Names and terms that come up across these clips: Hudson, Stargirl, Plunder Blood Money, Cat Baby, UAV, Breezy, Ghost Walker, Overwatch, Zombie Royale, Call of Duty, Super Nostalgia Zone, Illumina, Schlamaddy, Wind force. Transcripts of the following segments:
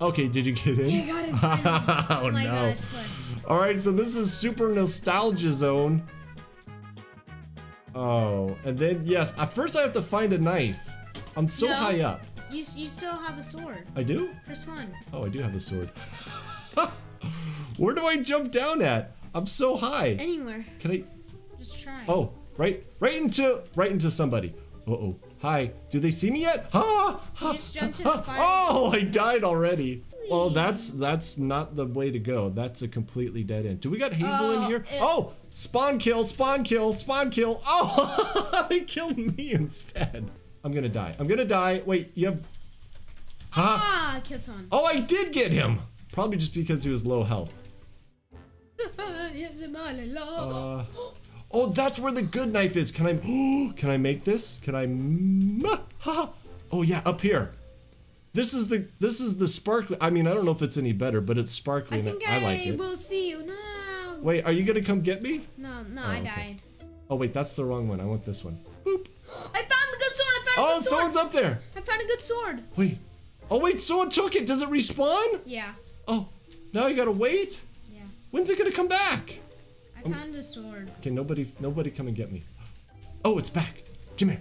Okay, did you get in? Yeah, I got it. Oh, no. Gosh, all right, so this is Super Nostalgia Zone. Oh, and then, yes, at first I have to find a knife. I'm so high up. You still have a sword. I do? First one. Oh, I do have a sword. Where do I jump down at? I'm so high. Anywhere. Can I? Just try. Oh, right into somebody. Uh-oh. Hi. Do they see me yet? Ha! You just jumped to the fire. Oh, I died already. Please. Well, that's not the way to go. That's a completely dead end. Do we got Hazel in here? Oh, spawn kill, spawn kill, spawn kill. Oh, they killed me instead. I'm gonna die. I'm gonna die. Wait, you have. Ah, I killed someone. Oh, I did get him. Probably just because he was low health. Oh, that's where the good knife is. Can I? Can I make this? Can I? Oh yeah, up here. This is the sparkly. I mean, I don't know if it's any better, but it's sparkly. I like it. I will see you now. Wait, are you gonna come get me? No, no, I died. Oh wait, that's the wrong one. I want this one. Boop. I found the good sword. Oh, someone's up there. I found a good sword. Wait. Oh, wait, someone took it. Does it respawn? Yeah. Oh, now you gotta wait? Yeah. When's it gonna come back? I found a sword. Okay, nobody come and get me. Oh, it's back. Come here.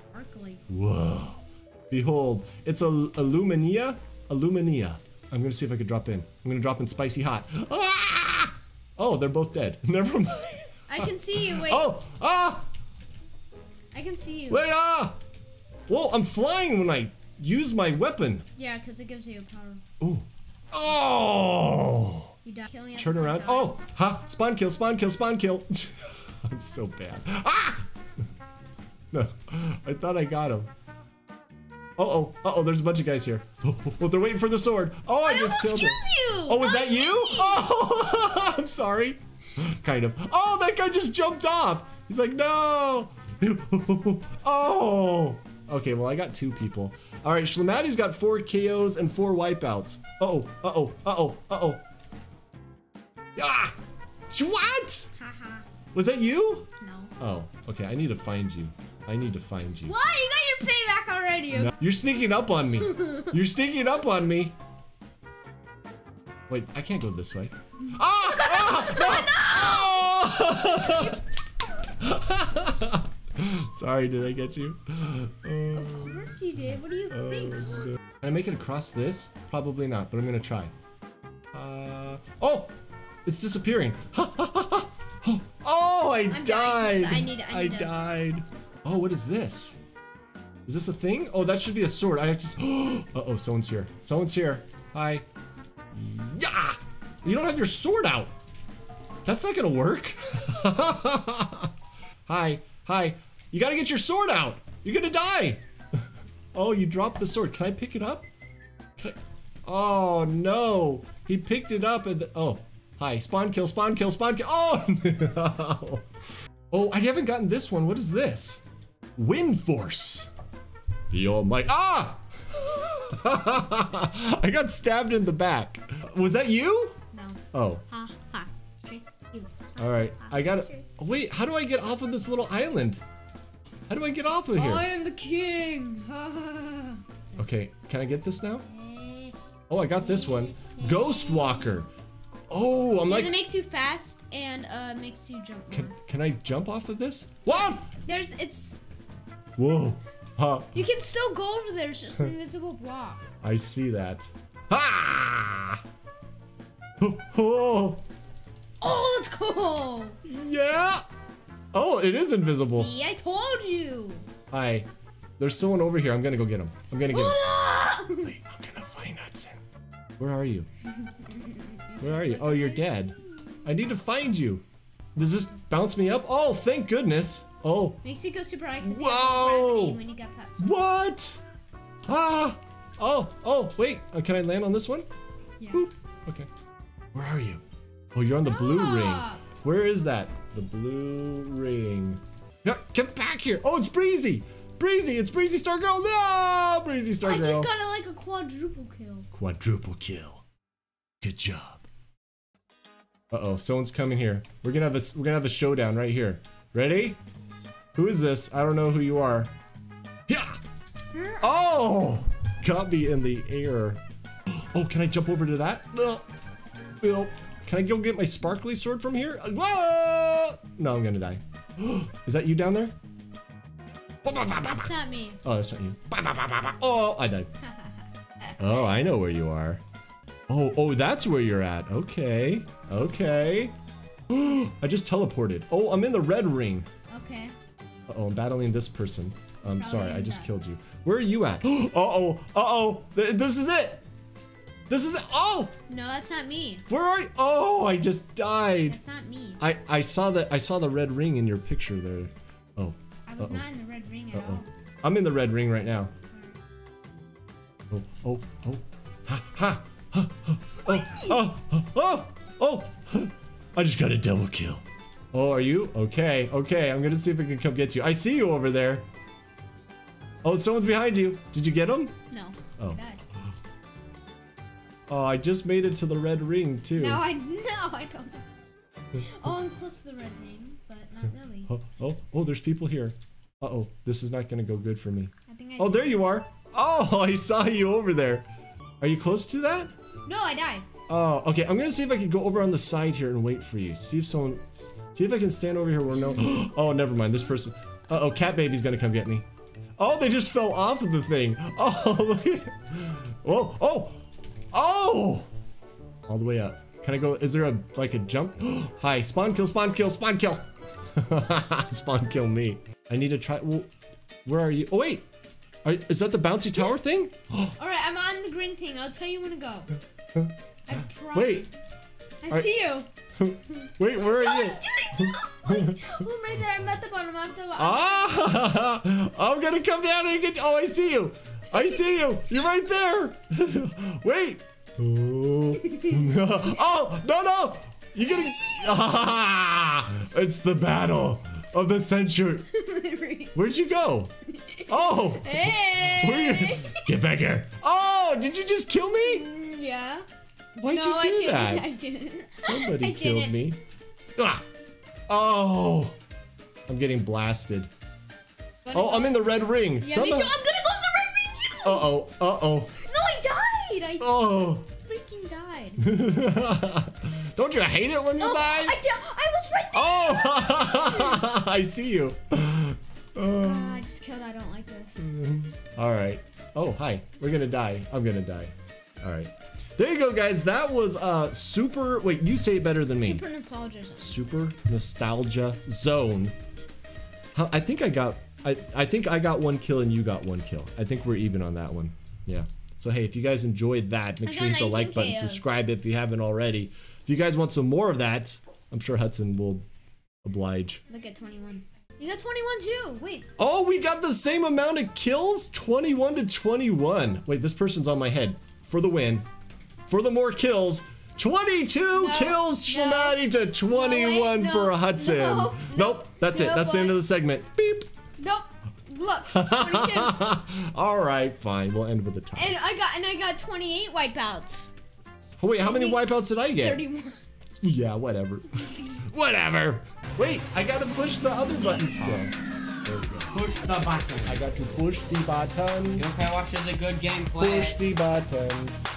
Sparkly. Whoa. Behold, it's a Illumina. Illumina. I'm gonna see if I can drop in. I'm gonna drop in spicy hot. Ah! Oh, they're both dead. Never mind. I can see you. Wait. Oh, ah! I can see you. Wait, ah! Whoa, I'm flying when I use my weapon. Yeah, because it gives you power. Ooh. Oh! You die. Turn around. Oh! Ha! Huh? Spawn kill, spawn kill, spawn kill. I'm so bad. Ah! No. I thought I got him. Uh-oh. Uh-oh, there's a bunch of guys here. Oh, they're waiting for the sword. Oh, I just killed him. Oh, was that you? Oh! I'm sorry. Kind of. Oh, that guy just jumped off. He's like, no! Oh! Okay, well I got two people. All right, Schlamaddy's got 4 KOs and 4 wipeouts. Uh-oh, uh-oh, uh-oh, uh-oh. Ah! What? Haha. Was that you? No. Oh, okay, I need to find you. I need to find you. What? You got your payback already. No. You're sneaking up on me. You're sneaking up on me. Wait, I can't go this way. Ah! Ah! No! Oh! Sorry, did I get you? Of course you did. What do you think? Can I make it across this? Probably not, but I'm gonna try. Oh! It's disappearing. Oh, I died. I died. Oh, what is this? Is this a thing? Oh, that should be a sword. I have to. Uh-oh, someone's here. Someone's here. Hi. Yeah! You don't have your sword out. That's not gonna work. Hi. Hi, you gotta get your sword out. You're gonna die. Oh, you dropped the sword. Can I pick it up? Oh no, he picked it up and oh, hi, spawn kill, spawn kill, spawn kill. Oh, no. Oh, I haven't gotten this one. What is this? Wind force. The almighty. Ah! I got stabbed in the back. Was that you? No. Oh. Ha ha. All right, I gotta. Wait, how do I get off of this little island? How do I get off of here? I am the king. Okay, can I get this now? Oh, I got this one. Ghost Walker. Oh, I'm like. It makes you fast and makes you jump. Can I jump off of this? What? There's it's. Whoa. Huh. You can still go over there. It's just an invisible block. I see that. Ah! Oh. Oh, let's go! Yeah! Oh, it is invisible. See, I told you! Hi. There's someone over here. I'm gonna go get him. I'm gonna get him. Wait, I'm gonna find Hudson. Where are you? Where are you? Oh, you're dead. I need to find you. Does this bounce me up? Oh, thank goodness. Oh. Makes you go super high because you have gravity when you got that sword. What? Ah! Oh, oh, wait. Can I land on this one? Yeah. Boop. Okay. Where are you? Oh, you're on the blue ring. Where is that? The blue ring. Yeah, get back here. Oh, it's Breezy. Breezy, it's Breezy Stargirl. No, Breezy Stargirl. I just got like a quadruple kill. Quadruple kill. Good job. Uh-oh, someone's coming here. We're gonna have a showdown right here. Ready? Who is this? I don't know who you are. Yeah. Oh, got me in the air. Oh, can I jump over to that? No. Bill, can I go get my sparkly sword from here? Whoa! No, I'm gonna die. Is that you down there? That's not me. Oh, that's not you. Oh, I died. Oh, I know where you are. Oh, oh, that's where you're at. Okay. Okay. I just teleported. Oh, I'm in the red ring. Okay. Uh-oh, I'm battling this person. I'm sorry, I just killed you. Where are you at? Uh-oh. Uh-oh. This is it. This is it. Oh! No, that's not me. Where are you? Oh, I just died. That's not me. I saw the red ring in your picture there. Oh. I was not in the red ring at all. I'm in the red ring right now. Oh, oh, oh. Ha, ha. Oh, oh, oh, oh, oh. I just got a double kill. Oh, are you? Okay, okay. I'm gonna see if I can come get you. I see you over there. Oh, someone's behind you. Did you get him? No. Oh. I died. Oh, I just made it to the red ring too. No, I don't. Oh, I'm close to the red ring, but not really. Oh, oh, oh, there's people here. Uh-oh, this is not gonna go good for me. I think I oh, there you are. Oh, I saw you over there. Are you close to that? No, I died. Oh, okay. I'm gonna see if I can go over on the side here and wait for you. See if I can stand over here where no. Oh, never mind. This person. Uh-oh, Cat Baby's gonna come get me. Oh, they just fell off of the thing. Oh, look at. Whoa, oh, oh! All the way up. Can I go? Is there like a jump? Hi, spawn kill, spawn kill, spawn kill. Spawn kill me. I need to try. Well, where are you? Oh wait. Is that the bouncy tower thing? All right, I'm on the green thing. I'll tell you when to go. I promise. Wait. I see you. Wait, where are you? Dude, oh, right there. I'm at the bottom. I'm at the bottom. Ah! I'm gonna come down and get you. Oh, I see you. I see you. You're right there. Wait. Oh. Oh no no! You're gonna. Ah! It's the battle of the century. Where'd you go? Oh! Hey! Get back here! Oh! Did you just kill me? Yeah. Why'd you do that? I didn't. Somebody killed me. Ah! Oh! I'm getting blasted. Oh! I'm in the red ring. Yeah, me too. I'm gonna go in the red ring too. Uh oh! Uh oh! No, I died! Oh! Freaking died. Don't you hate it when you die? I was right there. Oh! I see you. I just killed. I don't like this. All right. Oh, hi. We're gonna die. I'm gonna die. All right. There you go, guys. That was super. Wait, you say it better than me. Super Nostalgia Zone. Super Nostalgia Zone. I think I got. I think I got one kill and you got one kill. I think we're even on that one. Yeah. So hey, if you guys enjoyed that, make sure you hit the like button, subscribe if you haven't already. If you guys want some more of that, I'm sure Hudson will oblige. Look at 21. You got 21 too. Wait. Oh, we got the same amount of kills, 21 to 21. Wait, this person's on my head for the win. For the more kills, 22 kills, Schlamaddy to 21 for Hudson. Nope, that's it. That's the end of the segment. Beep. Nope. Look, 22. All right, fine. We'll end with the tie. And I got 28 wipeouts. Oh wait, how many wipeouts did I get? 31. Yeah, whatever. Whatever. Wait, I gotta push the other button still. There we go. Push the button. I got to push the button. Overwatch is a good game play. Push the buttons.